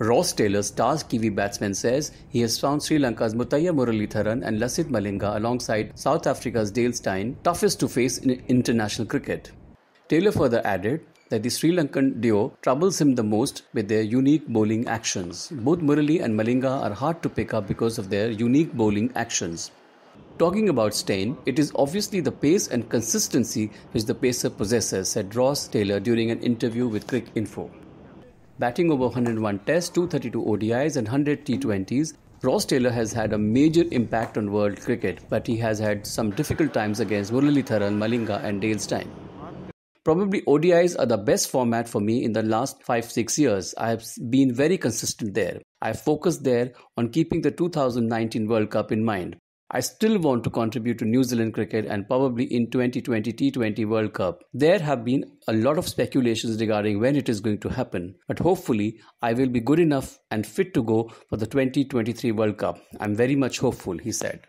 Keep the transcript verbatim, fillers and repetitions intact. Ross Taylor, stars Kiwi batsman, says he has found Sri Lanka's Muttiah Muralitharan and Lasith Malinga alongside South Africa's Dale Steyn toughest to face in international cricket. Taylor further added that the Sri Lankan duo troubles him the most with their unique bowling actions. Both Murali and Malinga are hard to pick up because of their unique bowling actions. Talking about Steyn, it is obviously the pace and consistency which the pacer possesses, said Ross Taylor during an interview with Cricinfo. Batting over one hundred and one tests, two hundred thirty-two O D Is and one hundred T twenties, Ross Taylor has had a major impact on world cricket, but he has had some difficult times against Muralitharan, Malinga and Dale Steyn. Probably O D Is are the best format for me in the last five six years. I have been very consistent there. I focused there on keeping the two thousand nineteen World Cup in mind. I still want to contribute to New Zealand cricket and probably in twenty twenty T twenty World Cup. There have been a lot of speculations regarding when it is going to happen, but hopefully I will be good enough and fit to go for the twenty twenty-three World Cup. I'm very much hopeful, he said.